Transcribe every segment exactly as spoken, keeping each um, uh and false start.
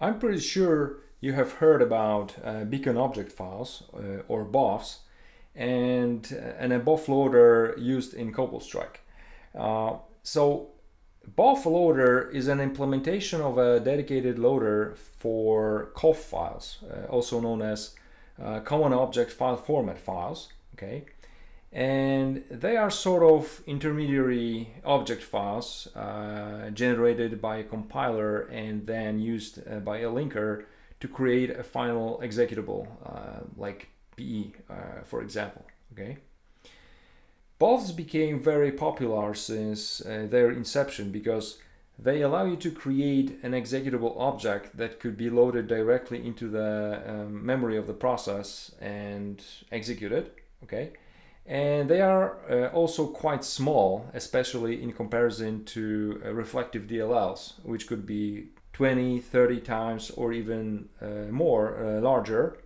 I'm pretty sure you have heard about uh, beacon object files uh, or B O Fs and, and a B O F loader used in Cobalt Strike. Uh, so B O F loader is an implementation of a dedicated loader for C O F files, uh, also known as uh, Common Object File Format files. Okay, and they are sort of intermediary object files uh, generated by a compiler and then used uh, by a linker to create a final executable, uh, like P E, uh, for example. Okay. B O Fs became very popular since uh, their inception because they allow you to create an executable object that could be loaded directly into the um, memory of the process and executed. Okay, and they are uh, also quite small, especially in comparison to uh, reflective D L Ls, which could be twenty, thirty times or even uh, more uh, larger,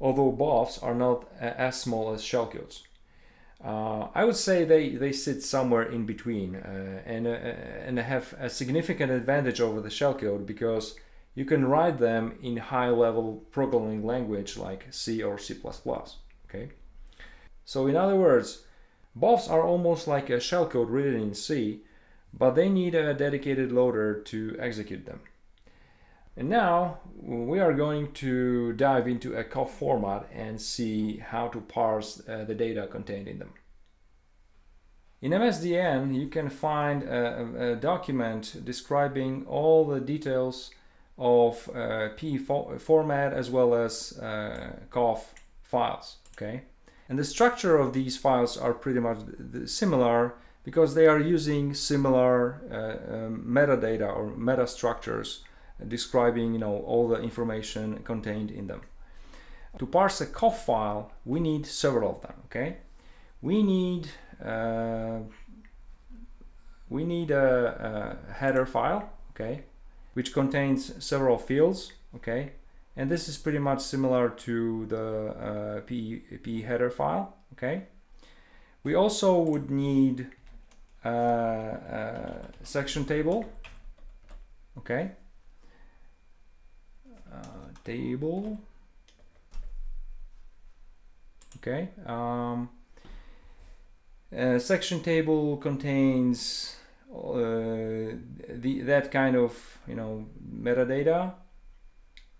although B O Fs are not uh, as small as shellcodes. Uh, I would say they, they sit somewhere in between uh, and, uh, and have a significant advantage over the shellcode because you can write them in high-level programming language like C or C plus plus. Okay? So in other words, B O Fs are almost like a shellcode written in C, but they need a dedicated loader to execute them. And now we are going to dive into a C O F format and see how to parse uh, the data contained in them. In M S D N, you can find a, a document describing all the details of uh, P E fo format as well as uh, C O F files. Okay, and the structure of these files are pretty much similar because they are using similar uh, um, metadata or meta structures describing, you know, all the information contained in them. To parse a C O F file, we need several of them. Okay, we need uh, we need a, a header file, okay, which contains several fields, okay, and this is pretty much similar to the uh, P E header file. Okay, we also would need a, a section table. Okay. Uh, table. Okay. Um, uh, section table contains uh, the that kind of, you know, metadata,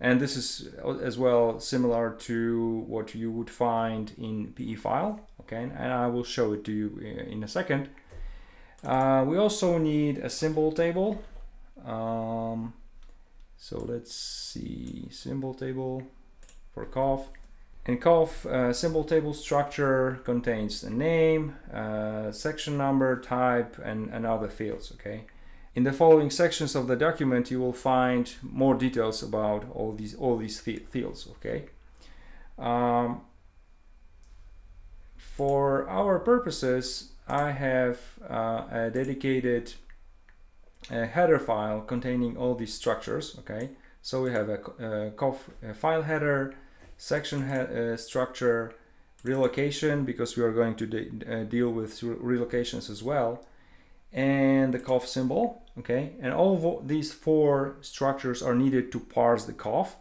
and this is as well similar to what you would find in P E file. Okay, and I will show it to you in a second. Uh, we also need a symbol table. Um, So let's see, symbol table for C O F. And C O F uh, symbol table structure contains the name, uh, section number, type, and, and other fields, okay? In the following sections of the document, you will find more details about all these, all these fields, okay? Um, for our purposes, I have uh, a dedicated a header file containing all these structures. Okay, so we have a, a C O F file header, section he uh, structure, relocation, because we are going to de uh, deal with re relocations as well, and the C O F symbol. Okay, and all of these four structures are needed to parse the C O F.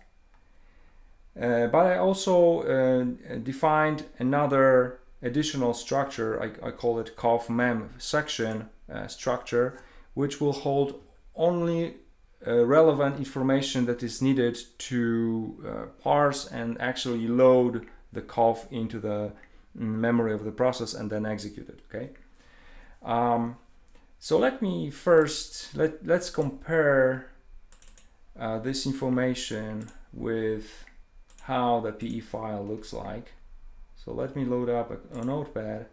Uh, but I also uh, defined another additional structure. I, I call it C O F mem section uh, structure, which will hold only uh, relevant information that is needed to uh, parse and actually load the C O F into the memory of the process and then execute it. Okay. Um, so let me first let let's compare uh, this information with how the P E file looks like. So let me load up a, a notepad.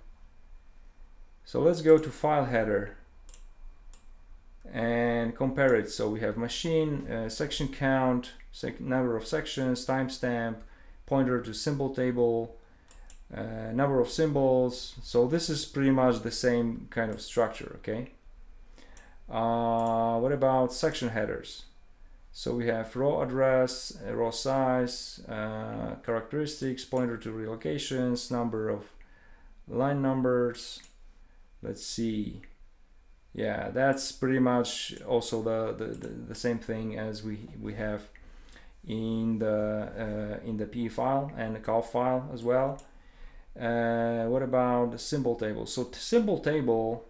So let's go to file header and compare it. So we have machine, uh, section count, sec number of sections, timestamp, pointer to symbol table, uh, number of symbols. So this is pretty much the same kind of structure. Okay, uh, what about section headers? So we have row address, row size, uh, characteristics, pointer to relocations, number of line numbers. Let's see. Yeah, that's pretty much also the, the, the, the same thing as we, we have in the uh, in the P E file and the calf file as well. Uh, what about the symbol table? So the symbol table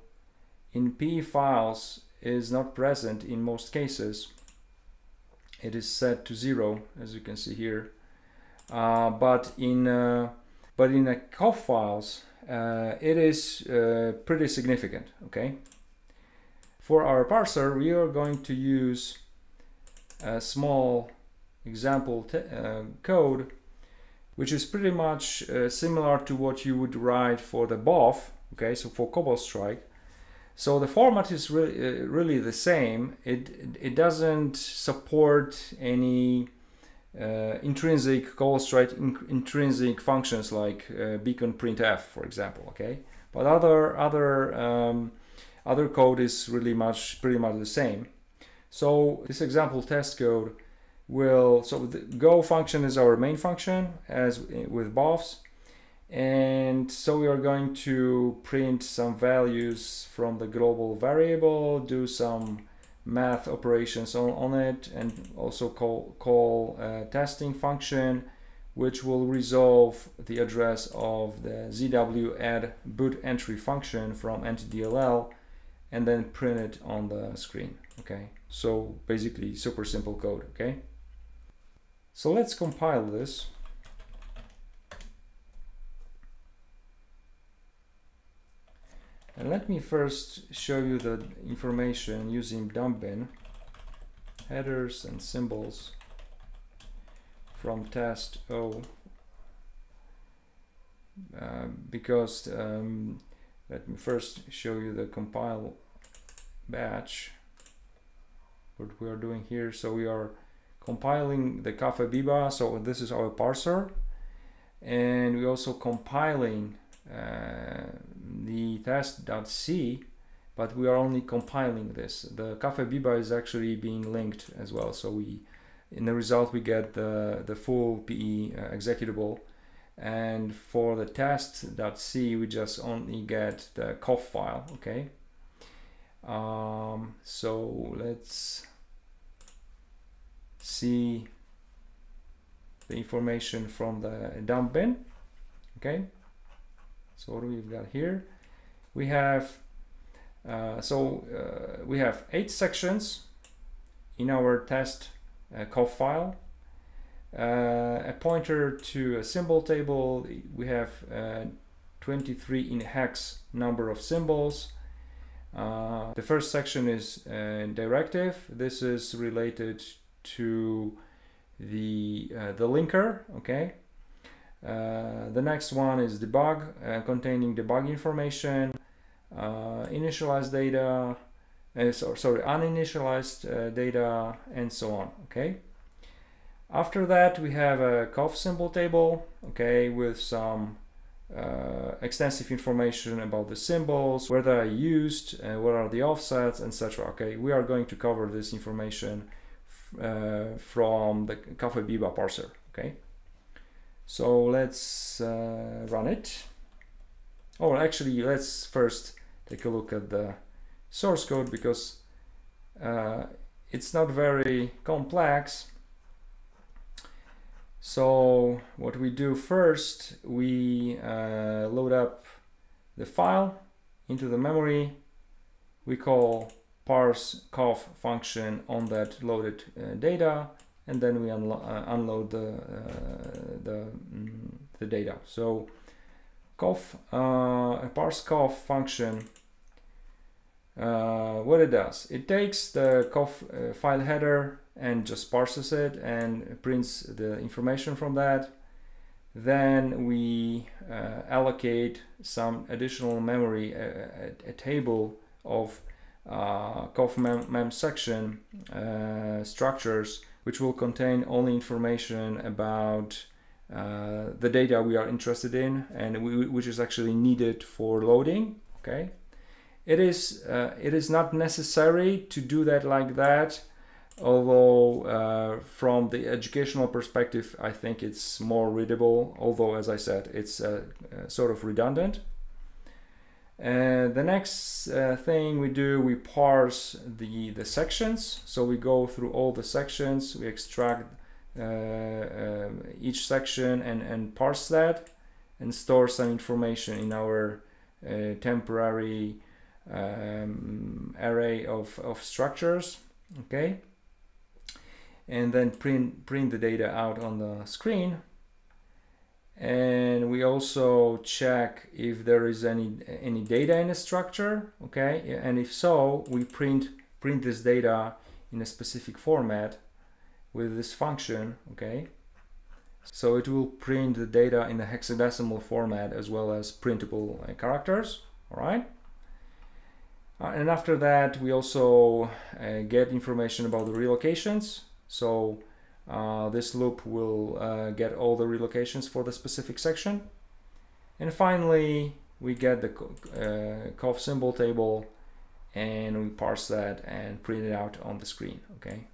in P E files is not present in most cases. It is set to zero, as you can see here. Uh, but in uh, but in the calf files, uh, it is uh, pretty significant. Okay. For our parser, we are going to use a small example uh, code, which is pretty much uh, similar to what you would write for the B O F, okay, so for Cobalt Strike. So the format is really, uh, really the same. It, it doesn't support any uh, intrinsic Cobalt Strike in intrinsic functions like uh, beacon printf, for example, okay. But other other um, other code is really much pretty much the same. So this example test code will, so the go function is our main function as with B O Fs, and so we are going to print some values from the global variable, do some math operations on, on it, and also call call a testing function which will resolve the address of the ZwAddBootEntry function from ntdll and then print it on the screen. Okay, so basically super simple code. Okay, so let's compile this. And let me first show you the information using dumpbin, headers and symbols from test O, uh, because um, let me first show you the compile batch, what we are doing here. So we are compiling the CaFeBiBa, so this is our parser, and we're also compiling uh, the test.c, but we are only compiling this. The CaFeBiBa is actually being linked as well, so we, in the result we get the, the full P E uh, executable, and for the test.c we just only get the C O F file, okay? Um, so let's see the information from the dump bin. Okay, so what do we've got here? We have uh, so uh, we have eight sections in our test uh, C O F file, uh, a pointer to a symbol table. We have uh, twenty-three in hex number of symbols. Uh, the first section is uh, directive. This is related to the uh, the linker, okay? Uh, the next one is debug, uh, containing debug information, uh, initialized data, uh, so, sorry, uninitialized uh, data, and so on, okay? After that, we have a C O F symbol table, okay, with some Uh, extensive information about the symbols, where they are used, uh, what are the offsets, et cetera. Okay, we are going to cover this information uh, from the CaFeBiBa parser. Okay, so let's uh, run it. Oh, actually, let's first take a look at the source code, because uh, it's not very complex. So what we do first, we uh, load up the file into the memory. We call parse C O F function on that loaded uh, data, and then we unlo uh, unload the uh, the, mm, the data. So C O F, uh, a parse C O F function. Uh, what it does? It takes the C O F uh, file header and just parses it and prints the information from that. Then we uh, allocate some additional memory, a, a, a table of uh, C O F mem, mem section uh, structures, which will contain only information about uh, the data we are interested in and we, which is actually needed for loading. Okay, it is uh, it is not necessary to do that like that. Although uh, from the educational perspective, I think it's more readable, although as I said, it's uh, uh, sort of redundant. And uh, the next uh, thing we do, we parse the, the sections. So we go through all the sections, we extract uh, uh, each section and, and parse that and store some information in our uh, temporary um, array of, of structures, okay? And then print, print the data out on the screen. And we also check if there is any any data in a structure, okay? And if so, we print print this data in a specific format with this function, okay? So it will print the data in the hexadecimal format as well as printable characters, all right? Uh, and after that, we also uh, get information about the relocations. So Uh, this loop will uh, get all the relocations for the specific section. And finally, we get the uh, C O F symbol table and we parse that and print it out on the screen, okay?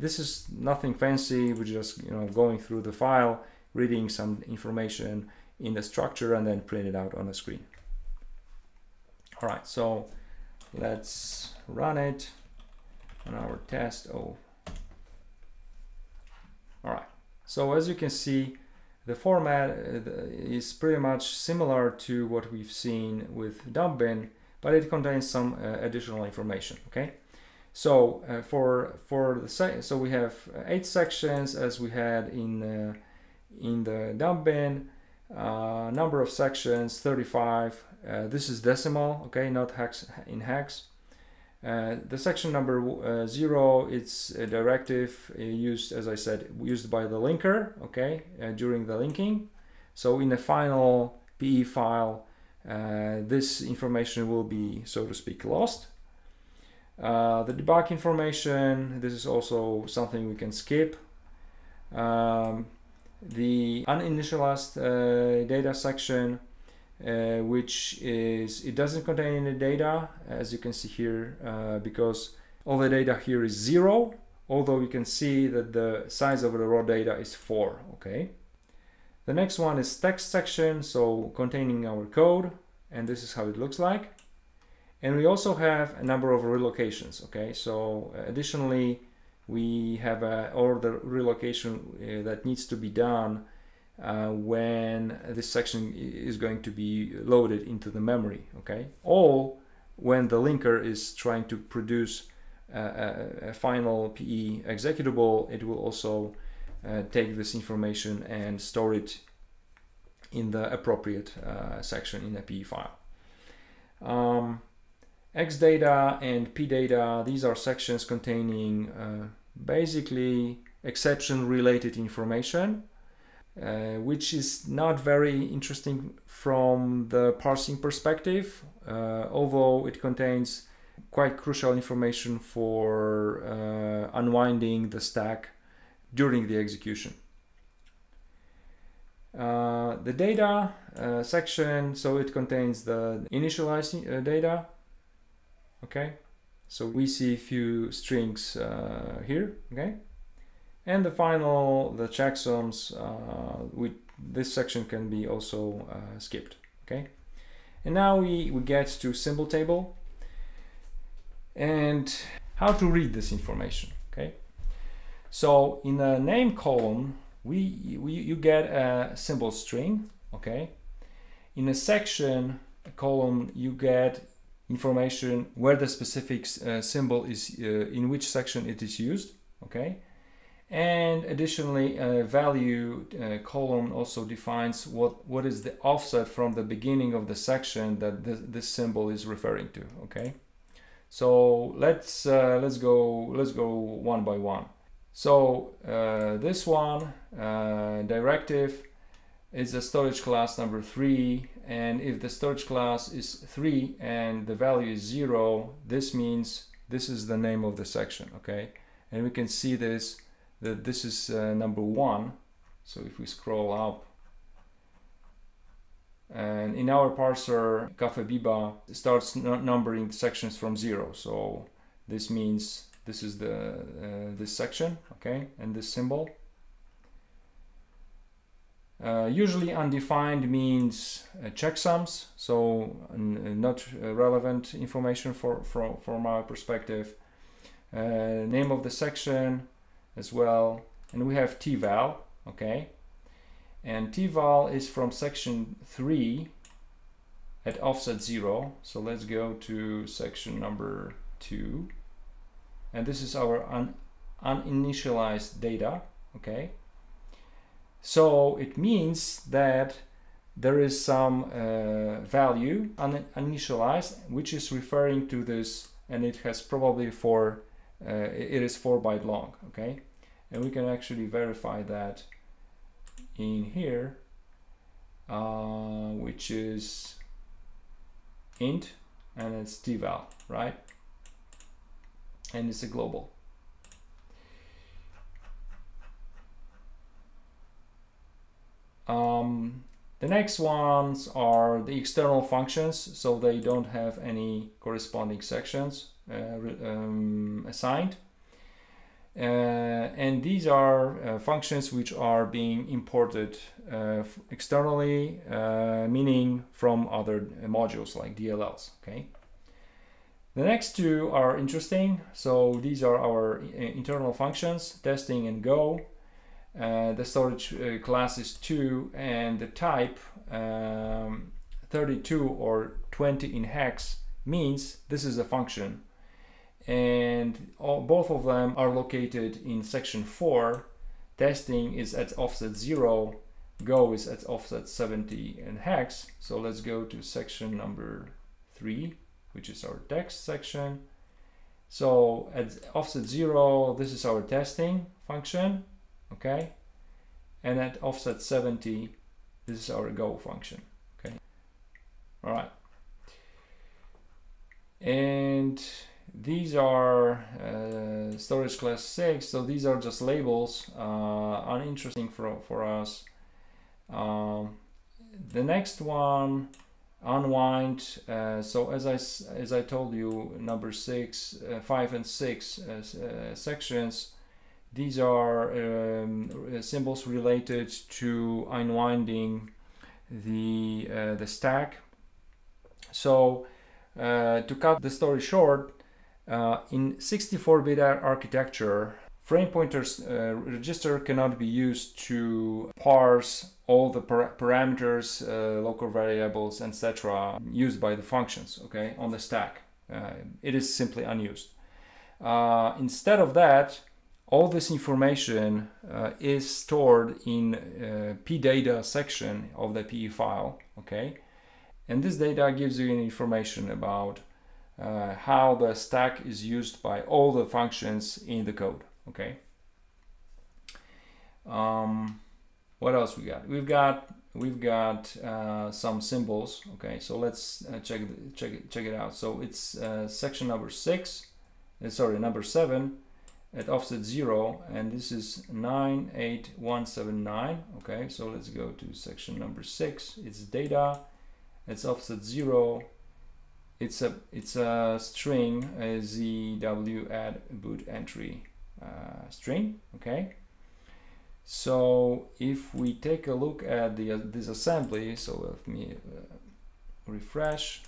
This is nothing fancy. We're just, you know, going through the file, reading some information in the structure and then print it out on the screen. All right, so let's run it on our test. Oh. All right, so as you can see, the format is pretty much similar to what we've seen with dumpbin, but it contains some uh, additional information, okay? So uh, for for the se so we have eight sections as we had in uh, in the dumpbin, uh, number of sections thirty-five. Uh, this is decimal, okay, not hex, in hex. Uh, the section number uh, zero, it's a directive used, as I said, used by the linker, okay, uh, during the linking. So in the final P E file, uh, this information will be, so to speak, lost. Uh, the debug information, this is also something we can skip. Um, the uninitialized uh, data section, Uh, which is, it doesn't contain any data, as you can see here, uh, because all the data here is zero, although you can see that the size of the raw data is four, okay? The next one is text section, so containing our code, and this is how it looks like. And we also have a number of relocations, okay? So additionally, we have a, all the relocation uh, that needs to be done Uh, when this section is going to be loaded into the memory, okay? Or when the linker is trying to produce a, a, a final P E executable, it will also uh, take this information and store it in the appropriate uh, section in a P E file. Um, X data and P data, these are sections containing uh, basically exception-related information, Uh, which is not very interesting from the parsing perspective, uh, although it contains quite crucial information for uh, unwinding the stack during the execution. Uh, the data uh, section, so it contains the initialized uh, data, okay? So we see a few strings uh, here, okay? And the final, the checksums, uh, we, this section can be also uh, skipped, okay? And now we, we get to symbol table and how to read this information, okay? So in the name column, we, we you get a symbol string, okay? In the section column, you get information where the specific uh, symbol is, uh, in which section it is used, okay? And additionally, a value uh, column also defines what, what is the offset from the beginning of the section that this, this symbol is referring to, okay? So let's, uh, let's, go, let's go one by one. So uh, this one, uh, directive, is a storage class number three. And if the storage class is three and the value is zero, this means this is the name of the section, okay? And we can see this. That this is uh, number one. So if we scroll up, and in our parser, CaFeBiBa starts numbering sections from zero. So this means this is the uh, this section, okay, and this symbol. Uh, usually undefined means uh, checksums, so not relevant information for, for from our perspective. Uh, name of the section as well, and we have tval, okay, and tval is from section three at offset zero. So let's go to section number two, and this is our un uninitialized data, okay. So it means that there is some uh, value uninitialized, which is referring to this, and it has probably four, uh, it is four byte long, okay. And we can actually verify that in here, uh, which is int, and it's tval, right? And it's a global. Um, the next ones are the external functions, so they don't have any corresponding sections uh, um, assigned. Uh, and these are uh, functions which are being imported uh, externally, uh, meaning from other modules like D L Ls, okay? The next two are interesting. So these are our internal functions, testing and go. Uh, the storage uh, class is two, and the type um, thirty-two or twenty in hex means this is a function. And all, both of them are located in section four. Testing is at offset zero, go is at offset seventy and hex. So let's go to section number three, which is our text section. So at offset zero, this is our testing function, okay, and at offset seventy, this is our go function, okay. All right, and these are uh, storage class six, so these are just labels, uh, uninteresting for, for us. Um, the next one, unwind, uh, so as I, as I told you, number six, uh, five and six uh, uh, sections, these are um, symbols related to unwinding the, uh, the stack. So uh, to cut the story short, Uh, in sixty-four bit architecture, frame pointers uh, register cannot be used to parse all the par parameters, uh, local variables, et cetera used by the functions, okay, on the stack. Uh, it is simply unused. Uh, instead of that, all this information uh, is stored in uh, P data section of the P E file, okay, and this data gives you information about Uh, how the stack is used by all the functions in the code, okay. Um, what else we got? We've got we've got uh, some symbols, okay. So let's uh, check check it, check it out. So it's uh, section number six, uh, sorry, number seven, at offset zero, and this is nine eight one seven nine, okay. So let's go to section number six. It's data. It's offset zero. It's a it's a string, a ZwAddBootEntry uh, string, okay. So if we take a look at the uh, this assembly, so let me uh, refresh.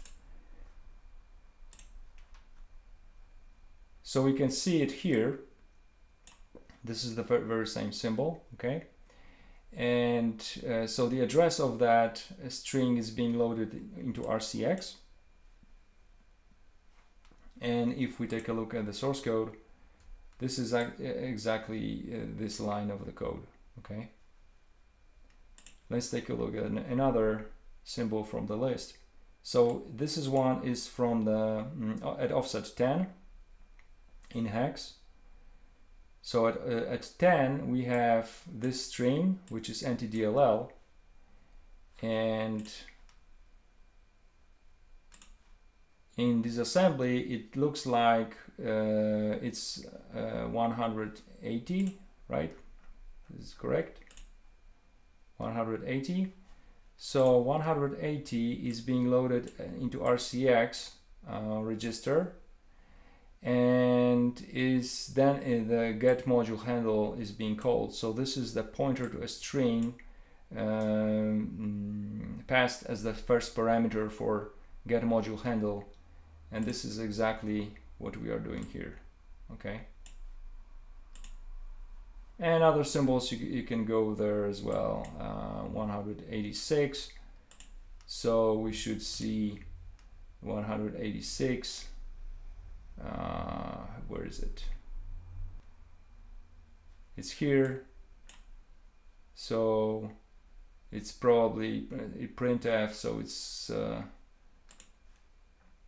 So we can see it here. This is the very same symbol, okay. And uh, so the address of that string is being loaded into R C X. And if we take a look at the source code, this is exactly uh, this line of the code, okay? Let's take a look at an, another symbol from the list. So this is one is from the, mm, at offset ten in hex. So at, uh, at ten, we have this string, which is N T D L L, and in this assembly, it looks like uh, it's uh, one hundred eighty, right? This is correct. one hundred eighty. So one hundred eighty is being loaded into R C X uh, register, and is then in the get module handle is being called. So this is the pointer to a string um, passed as the first parameter for get module handle. And this is exactly what we are doing here, okay? and other symbols you, you can go there as well. uh, one hundred eighty-six, so we should see one hundred eighty-six. Uh, where is it? It's here. So it's probably a printf, so it's uh,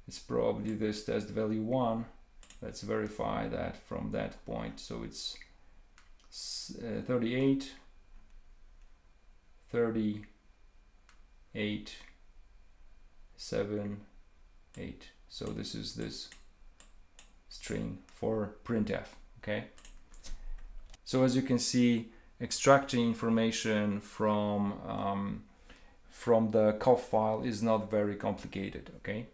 it's probably this test value one. Let's verify that from that point. So it's uh, thirty-eight, thirty-eight, seven, eight. So this is this string for printf. Okay. So as you can see, extracting information from um, from the C O F file is not very complicated. Okay.